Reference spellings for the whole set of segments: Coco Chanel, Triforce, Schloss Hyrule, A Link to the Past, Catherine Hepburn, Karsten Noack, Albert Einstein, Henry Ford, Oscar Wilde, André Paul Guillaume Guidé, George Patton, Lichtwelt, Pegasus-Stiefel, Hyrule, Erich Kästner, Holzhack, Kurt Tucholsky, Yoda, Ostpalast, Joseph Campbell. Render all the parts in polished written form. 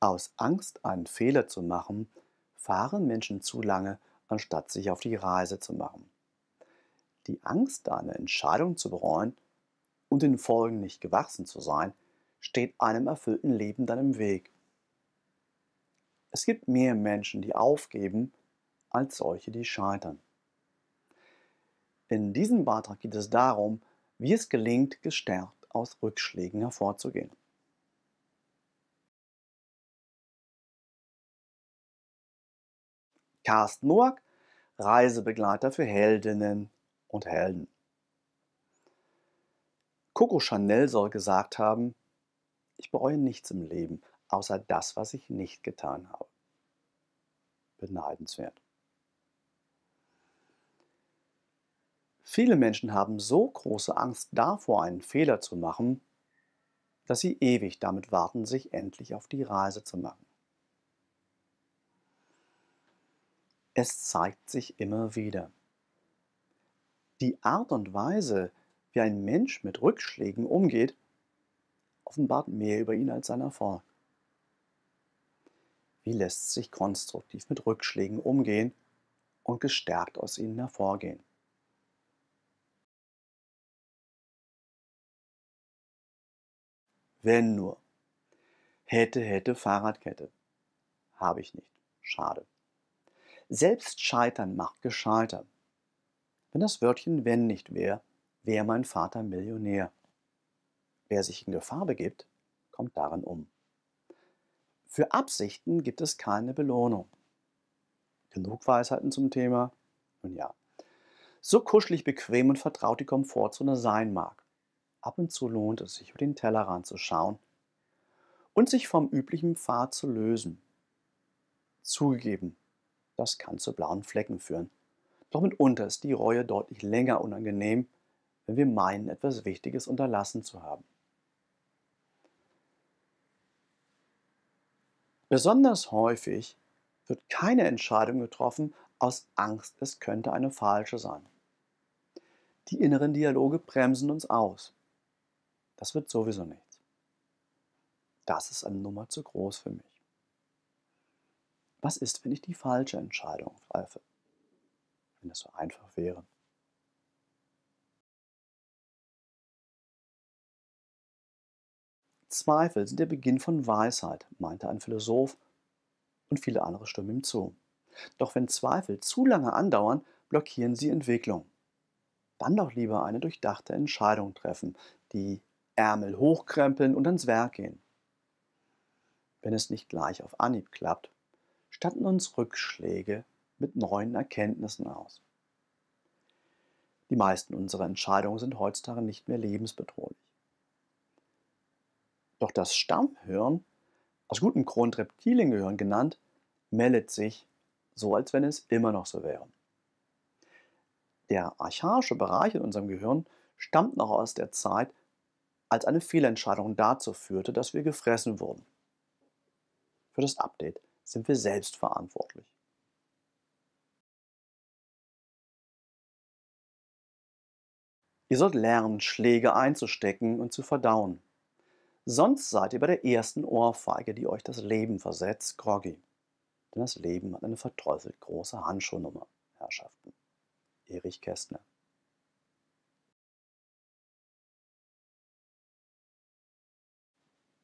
Aus Angst, einen Fehler zu machen, fahren Menschen zu lange, anstatt sich auf die Reise zu machen. Die Angst, eine Entscheidung zu bereuen und den Folgen nicht gewachsen zu sein, steht einem erfüllten Leben dann im Weg. Es gibt mehr Menschen, die aufgeben, als solche, die scheitern. In diesem Beitrag geht es darum, wie es gelingt, gestärkt aus Rückschlägen hervorzugehen. Karsten Noack, Reisebegleiter für Heldinnen und Helden. Coco Chanel soll gesagt haben, ich bereue nichts im Leben, außer das, was ich nicht getan habe. Beneidenswert. Viele Menschen haben so große Angst davor, einen Fehler zu machen, dass sie ewig damit warten, sich endlich auf die Reise zu machen. Es zeigt sich immer wieder. Die Art und Weise, wie ein Mensch mit Rückschlägen umgeht, offenbart mehr über ihn als sein Erfolg. Wie lässt sich konstruktiv mit Rückschlägen umgehen und gestärkt aus ihnen hervorgehen? Wenn nur. Hätte, hätte, Fahrradkette. Habe ich nicht. Schade. Selbst Scheitern macht gescheiter. Wenn das Wörtchen wenn nicht wäre, wäre mein Vater Millionär. Wer sich in Gefahr begibt, kommt darin um. Für Absichten gibt es keine Belohnung. Genug Weisheiten zum Thema? Nun ja. So kuschelig, bequem und vertraut die Komfortzone sein mag, ab und zu lohnt es sich, über den Tellerrand zu schauen und sich vom üblichen Pfad zu lösen. Zugegeben, das kann zu blauen Flecken führen. Doch mitunter ist die Reue deutlich länger unangenehm, wenn wir meinen, etwas Wichtiges unterlassen zu haben. Besonders häufig wird keine Entscheidung getroffen aus Angst, es könnte eine falsche sein. Die inneren Dialoge bremsen uns aus. Das wird sowieso nichts. Das ist eine Nummer zu groß für mich. Was ist, wenn ich die falsche Entscheidung treffe? Wenn das so einfach wäre. Zweifel sind der Beginn von Weisheit, meinte ein Philosoph, und viele andere stimmen ihm zu. Doch wenn Zweifel zu lange andauern, blockieren sie Entwicklung. Dann doch lieber eine durchdachte Entscheidung treffen, die Ärmel hochkrempeln und ans Werk gehen. Wenn es nicht gleich auf Anhieb klappt, statten uns Rückschläge mit neuen Erkenntnissen aus. Die meisten unserer Entscheidungen sind heutzutage nicht mehr lebensbedrohlich. Doch das Stammhirn, aus gutem Grund Reptiliengehirn genannt, meldet sich so, als wenn es immer noch so wäre. Der archaische Bereich in unserem Gehirn stammt noch aus der Zeit, als eine Fehlentscheidung dazu führte, dass wir gefressen wurden. Für das Update sind wir selbst verantwortlich. Ihr sollt lernen, Schläge einzustecken und zu verdauen. Sonst seid ihr bei der ersten Ohrfeige, die euch das Leben versetzt, groggy. Denn das Leben hat eine verteufelt große Handschuhnummer, Herrschaften. Erich Kästner.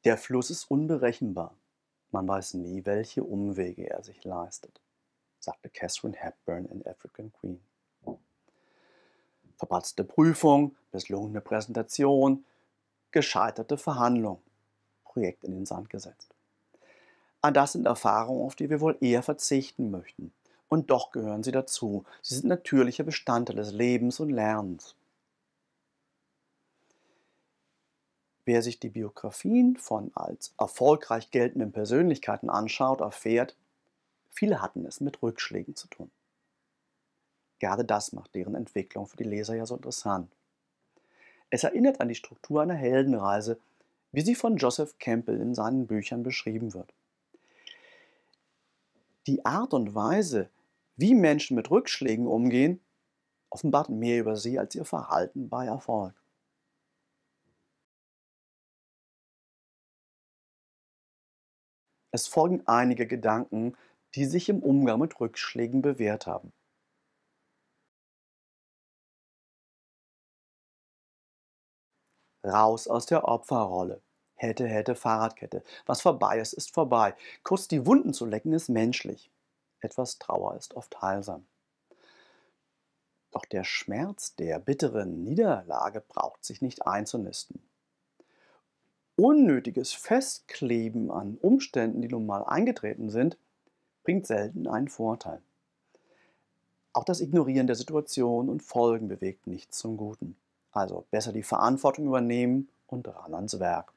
Der Fluss ist unberechenbar. Man weiß nie, welche Umwege er sich leistet, sagte Catherine Hepburn in African Queen. Verpatzte Prüfung, misslungene Präsentation, gescheiterte Verhandlung, Projekt in den Sand gesetzt. All das sind Erfahrungen, auf die wir wohl eher verzichten möchten. Und doch gehören sie dazu. Sie sind natürlicher Bestandteil des Lebens und Lernens. Wer sich die Biografien von als erfolgreich geltenden Persönlichkeiten anschaut, erfährt, viele hatten es mit Rückschlägen zu tun. Gerade das macht deren Entwicklung für die Leser ja so interessant. Es erinnert an die Struktur einer Heldenreise, wie sie von Joseph Campbell in seinen Büchern beschrieben wird. Die Art und Weise, wie Menschen mit Rückschlägen umgehen, offenbart mehr über sie als ihr Verhalten bei Erfolg. Es folgen einige Gedanken, die sich im Umgang mit Rückschlägen bewährt haben. Raus aus der Opferrolle. Hätte, hätte, Fahrradkette. Was vorbei ist, ist vorbei. Kurz die Wunden zu lecken, ist menschlich. Etwas Trauer ist oft heilsam. Doch der Schmerz der bitteren Niederlage braucht sich nicht einzunisten. Unnötiges Festkleben an Umständen, die nun mal eingetreten sind, bringt selten einen Vorteil. Auch das Ignorieren der Situation und Folgen bewegt nichts zum Guten. Also besser die Verantwortung übernehmen und ran ans Werk.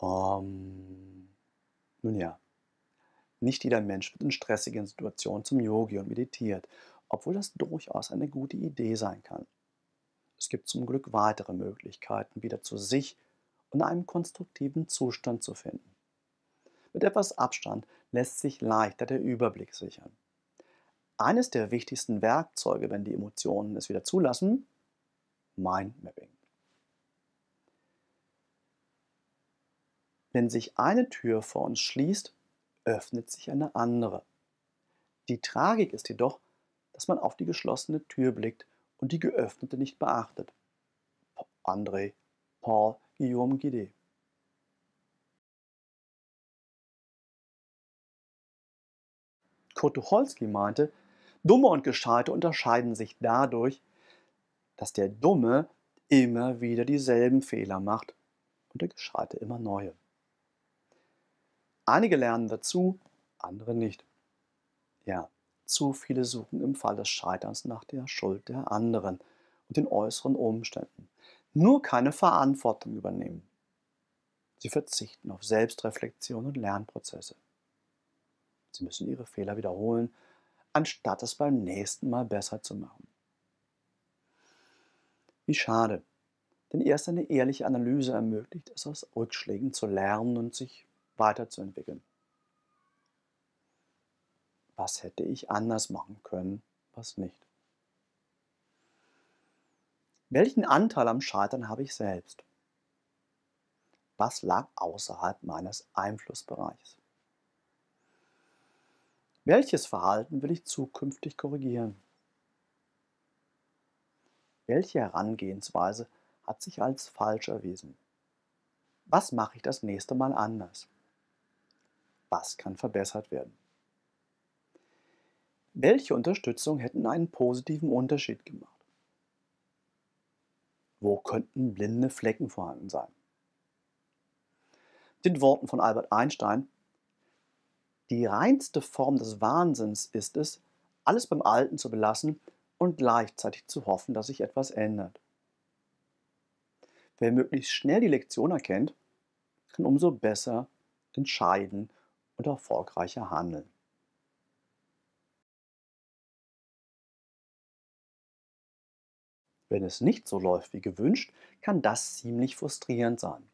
Nun ja, nicht jeder Mensch wird in stressigen Situationen zum Yogi und meditiert, obwohl das durchaus eine gute Idee sein kann. Es gibt zum Glück weitere Möglichkeiten, wieder zu sich und einem konstruktiven Zustand zu finden. Mit etwas Abstand lässt sich leichter der Überblick sichern. Eines der wichtigsten Werkzeuge, wenn die Emotionen es wieder zulassen, Mindmapping. Wenn sich eine Tür vor uns schließt, öffnet sich eine andere. Die Tragik ist jedoch, dass man auf die geschlossene Tür blickt und die geöffnete nicht beachtet. André Paul Guillaume Guidé. Kurt Tucholsky meinte, Dumme und Gescheite unterscheiden sich dadurch, dass der Dumme immer wieder dieselben Fehler macht und der Gescheite immer neue. Einige lernen dazu, andere nicht. Ja, zu viele suchen im Fall des Scheiterns nach der Schuld der anderen und den äußeren Umständen. Nur keine Verantwortung übernehmen. Sie verzichten auf Selbstreflexion und Lernprozesse. Sie müssen ihre Fehler wiederholen, anstatt es beim nächsten Mal besser zu machen. Wie schade, denn erst eine ehrliche Analyse ermöglicht es, aus Rückschlägen zu lernen und sich weiterzuentwickeln. Was hätte ich anders machen können, was nicht? Welchen Anteil am Scheitern habe ich selbst? Was lag außerhalb meines Einflussbereichs? Welches Verhalten will ich zukünftig korrigieren? Welche Herangehensweise hat sich als falsch erwiesen? Was mache ich das nächste Mal anders? Was kann verbessert werden? Welche Unterstützung hätten einen positiven Unterschied gemacht? Wo könnten blinde Flecken vorhanden sein? Mit den Worten von Albert Einstein: Die reinste Form des Wahnsinns ist es, alles beim Alten zu belassen und gleichzeitig zu hoffen, dass sich etwas ändert. Wer möglichst schnell die Lektion erkennt, kann umso besser entscheiden und erfolgreicher handeln. Wenn es nicht so läuft wie gewünscht, kann das ziemlich frustrierend sein.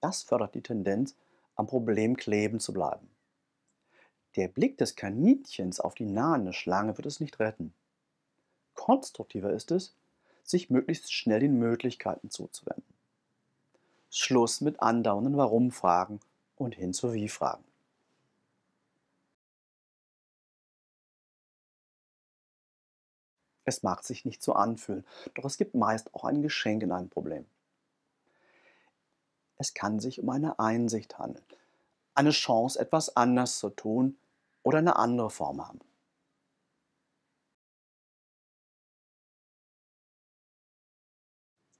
Das fördert die Tendenz, am Problem kleben zu bleiben. Der Blick des Kaninchens auf die nahende Schlange wird es nicht retten. Konstruktiver ist es, sich möglichst schnell den Möglichkeiten zuzuwenden. Schluss mit andauernden Warum-Fragen und hin zu Wie-Fragen. Es mag sich nicht so anfühlen, doch es gibt meist auch ein Geschenk in einem Problem. Es kann sich um eine Einsicht handeln, eine Chance, etwas anders zu tun oder eine andere Form haben.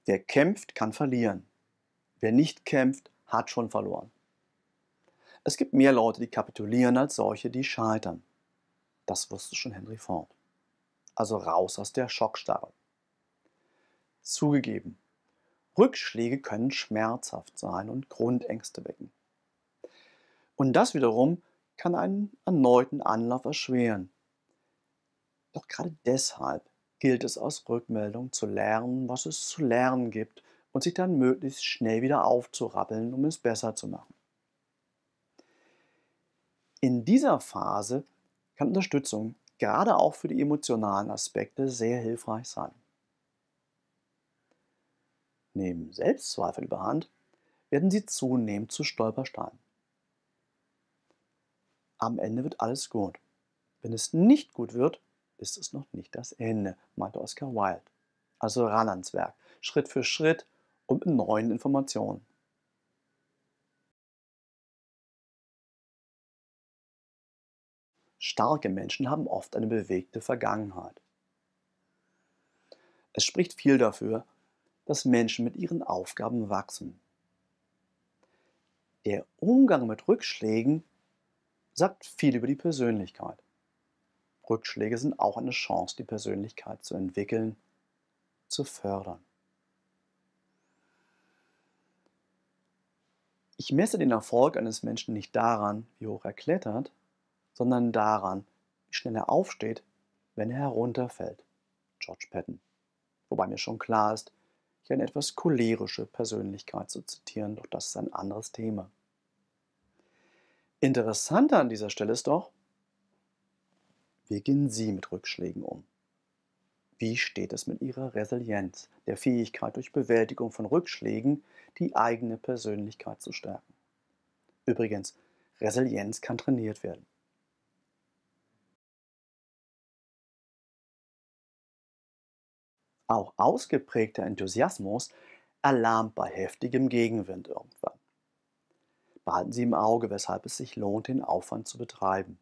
Wer kämpft, kann verlieren. Wer nicht kämpft, hat schon verloren. Es gibt mehr Leute, die kapitulieren, als solche, die scheitern. Das wusste schon Henry Ford. Also raus aus der Schockstarre. Zugegeben, Rückschläge können schmerzhaft sein und Grundängste wecken. Und das wiederum kann einen erneuten Anlauf erschweren. Doch gerade deshalb gilt es, aus Rückmeldungen zu lernen, was es zu lernen gibt und sich dann möglichst schnell wieder aufzurappeln, um es besser zu machen. In dieser Phase kann Unterstützung, gerade auch für die emotionalen Aspekte, sehr hilfreich sein. Nehmen Selbstzweifel überhand, werden sie zunehmend zu Stolpersteinen. Am Ende wird alles gut. Wenn es nicht gut wird, ist es noch nicht das Ende, meinte Oscar Wilde. Also ran ans Werk, Schritt für Schritt und mit neuen Informationen. Starke Menschen haben oft eine bewegte Vergangenheit. Es spricht viel dafür, dass Menschen mit ihren Aufgaben wachsen. Der Umgang mit Rückschlägen sagt viel über die Persönlichkeit. Rückschläge sind auch eine Chance, die Persönlichkeit zu entwickeln, zu fördern. Ich messe den Erfolg eines Menschen nicht daran, wie hoch er klettert, sondern daran, wie schnell er aufsteht, wenn er herunterfällt. George Patton. Wobei mir schon klar ist, hier eine etwas cholerische Persönlichkeit zu zitieren, doch das ist ein anderes Thema. Interessanter an dieser Stelle ist doch, wie gehen Sie mit Rückschlägen um? Wie steht es mit Ihrer Resilienz, der Fähigkeit durch Bewältigung von Rückschlägen, die eigene Persönlichkeit zu stärken? Übrigens, Resilienz kann trainiert werden. Auch ausgeprägter Enthusiasmus erlahmt bei heftigem Gegenwind irgendwann. Behalten Sie im Auge, weshalb es sich lohnt, den Aufwand zu betreiben.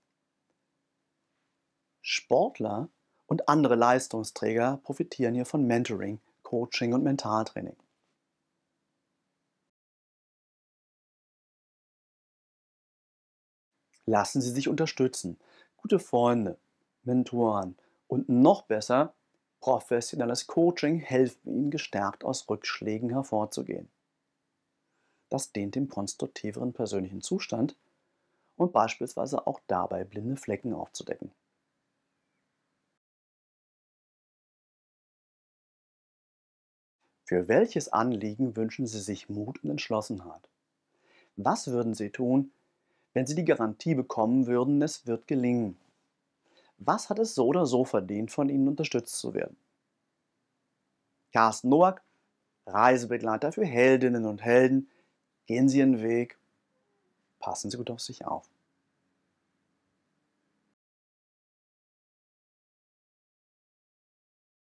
Sportler und andere Leistungsträger profitieren hier von Mentoring, Coaching und Mentaltraining. Lassen Sie sich unterstützen. Gute Freunde, Mentoren und noch besser, professionelles Coaching hilft Ihnen, gestärkt aus Rückschlägen hervorzugehen. Das dient dem konstruktiveren persönlichen Zustand und beispielsweise auch dabei, blinde Flecken aufzudecken. Für welches Anliegen wünschen Sie sich Mut und Entschlossenheit? Was würden Sie tun, wenn Sie die Garantie bekommen würden, es wird gelingen? Was hat es so oder so verdient, von Ihnen unterstützt zu werden? Karsten Noack, Reisebegleiter für Heldinnen und Helden. Gehen Sie Ihren Weg. Passen Sie gut auf sich auf.